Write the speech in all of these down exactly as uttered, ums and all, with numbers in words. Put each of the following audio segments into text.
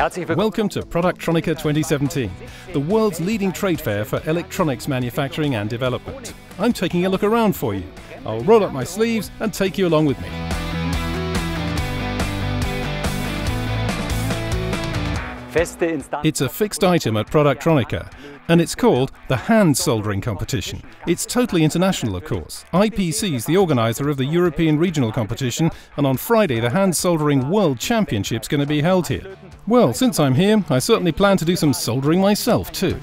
Welcome to Productronica twenty seventeen, the world's leading trade fair for electronics manufacturing and development. I'm taking a look around for you. I'll roll up my sleeves and take you along with me. It's a fixed item at Productronica, and it's called the hand soldering competition. It's totally international, of course. I P C is the organizer of the European regional competition, and on Friday the hand soldering world championship's going to be held here. Well, since I'm here, I certainly plan to do some soldering myself too.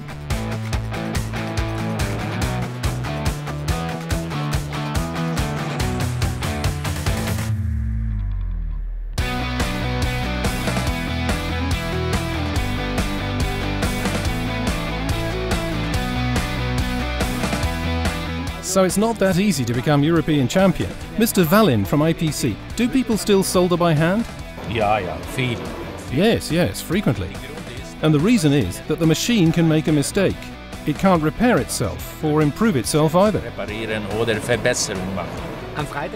So it's not that easy to become European champion. Mister Wallin from I P C, do people still solder by hand? Yeah, yeah, feed. Yes, yes, frequently. And the reason is that the machine can make a mistake. It can't repair itself or improve itself either.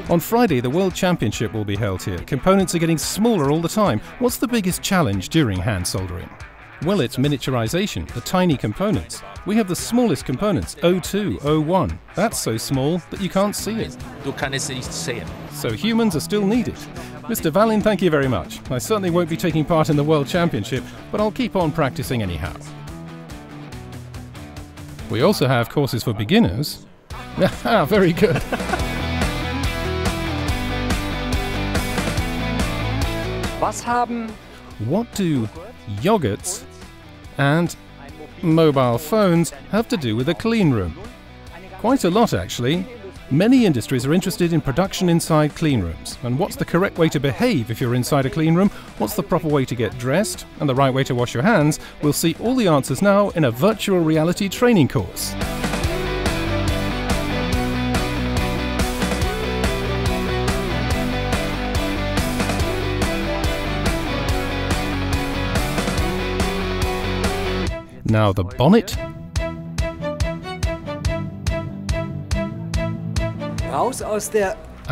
On Friday, the World Championship will be held here. Components are getting smaller all the time. What's the biggest challenge during hand soldering? Well, it's miniaturization, the tiny components. We have the smallest components, zero two, zero one. That's so small that you can't see it. So humans are still needed. Mister Wallin, thank you very much. I certainly won't be taking part in the World Championship, but I'll keep on practicing anyhow. We also have courses for beginners. Haha, very good. What do yogurts and mobile phones have to do with a clean room? Quite a lot, actually. Many industries are interested in production inside clean rooms, and what's the correct way to behave if you're inside a clean room, what's the proper way to get dressed, and the right way to wash your hands. We'll see all the answers now in a virtual reality training course. Now the bonnet.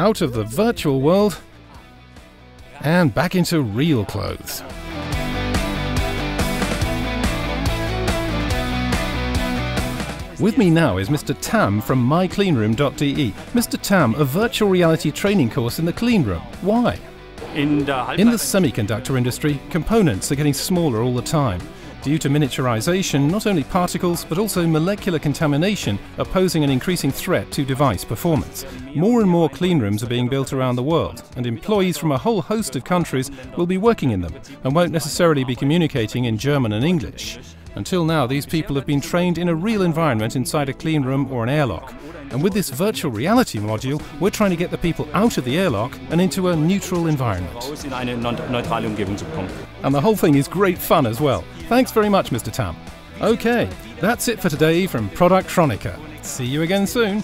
Out of the virtual world and back into real clothes. With me now is Mister Thamm from my clean room dot d e. Mister Thamm, a virtual reality training course in the clean room. Why? In the, in the semiconductor industry, components are getting smaller all the time. Due to miniaturization, not only particles but also molecular contamination are posing an increasing threat to device performance. More and more cleanrooms are being built around the world, and employees from a whole host of countries will be working in them and won't necessarily be communicating in German and English. Until now, these people have been trained in a real environment inside a cleanroom or an airlock. And with this virtual reality module, we're trying to get the people out of the airlock and into a neutral environment. And the whole thing is great fun as well. Thanks very much, Mister Thamm. Okay, that's it for today from Productronica. See you again soon.